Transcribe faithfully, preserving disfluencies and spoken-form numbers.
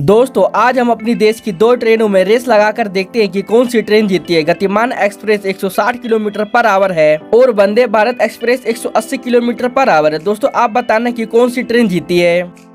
दोस्तों आज हम अपनी देश की दो ट्रेनों में रेस लगाकर देखते हैं कि कौन सी ट्रेन जीतती है। गतिमान एक्सप्रेस एक सौ साठ किलोमीटर पर आवर है और वंदे भारत एक्सप्रेस एक सौ अस्सी किलोमीटर पर आवर है। दोस्तों आप बताना कि कौन सी ट्रेन जीती है।